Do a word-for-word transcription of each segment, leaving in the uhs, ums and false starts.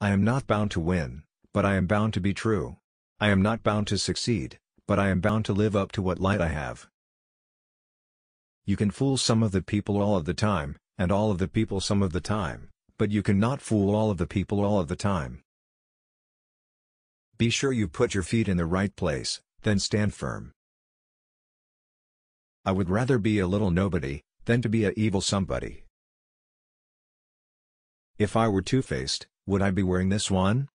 I am not bound to win, but I am bound to be true. I am not bound to succeed, but I am bound to live up to what light I have. You can fool some of the people all of the time, and all of the people some of the time, but you cannot fool all of the people all of the time. Be sure you put your feet in the right place, then stand firm. I would rather be a little nobody, than to be a evil somebody. If I were two-faced, would I be wearing this one?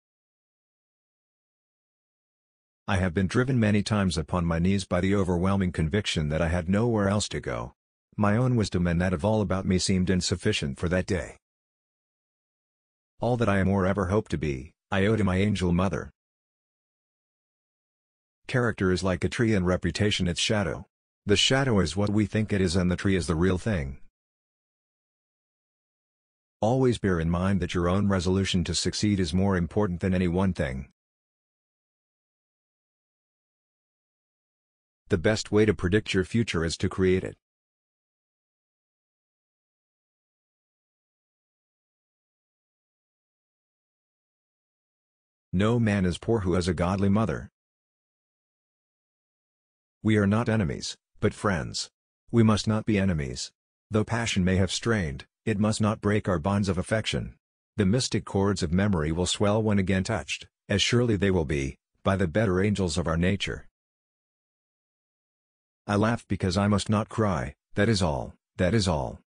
I have been driven many times upon my knees by the overwhelming conviction that I had nowhere else to go. My own wisdom and that of all about me seemed insufficient for that day. All that I am or ever hope to be, I owe to my angel mother. Character is like a tree and reputation its shadow. The shadow is what we think it is and the tree is the real thing. Always bear in mind that your own resolution to succeed is more important than any one thing. The best way to predict your future is to create it. No man is poor who has a godly mother. We are not enemies, but friends. We must not be enemies. Though passion may have strained, it must not break our bonds of affection. The mystic chords of memory will swell when again touched, as surely they will be, by the better angels of our nature. I laughed because I must not cry, that is all, that is all.